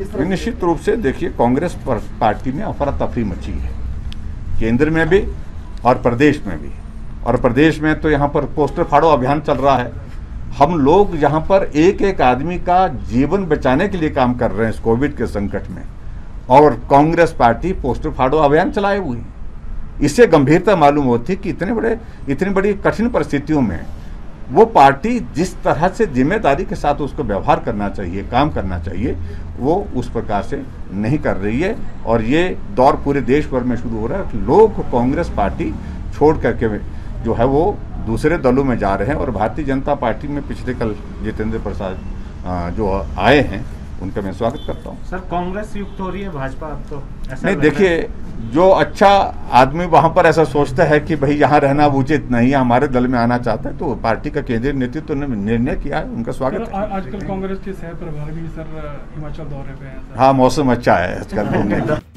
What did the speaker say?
निश्चित रूप से देखिए, कांग्रेस पार्टी में अफरा तफरी मची है, केंद्र में भी और प्रदेश में भी। और प्रदेश में तो यहाँ पर पोस्टर फाड़ो अभियान चल रहा है। हम लोग यहाँ पर एक एक आदमी का जीवन बचाने के लिए काम कर रहे हैं इस कोविड के संकट में, और कांग्रेस पार्टी पोस्टर फाड़ो अभियान चलाए हुए। इससे गंभीरता मालूम होती कि इतनी बड़ी कठिन परिस्थितियों में वो पार्टी जिस तरह से जिम्मेदारी के साथ उसको व्यवहार करना चाहिए, काम करना चाहिए, वो उस प्रकार से नहीं कर रही है। और ये दौर पूरे देश भर में शुरू हो रहा है। लोग कांग्रेस पार्टी छोड़ करके जो है वो दूसरे दलों में जा रहे हैं। और भारतीय जनता पार्टी में पिछले कल जितिन प्रसाद जो आए हैं, उनका मैं स्वागत करता हूँ। सर, कांग्रेस युक्त हो रही है भाजपा अब तो? नहीं, देखिए, जो अच्छा आदमी वहाँ पर ऐसा सोचता है कि भाई यहाँ रहना उचित नहीं है, हमारे दल में आना चाहता है, तो पार्टी का केंद्रीय नेतृत्व ने निर्णय किया है, उनका स्वागत है। आजकल कांग्रेस के सह प्रभारी भी सर हिमाचल दौरे पे हैं। हाँ, मौसम अच्छा है आजकल।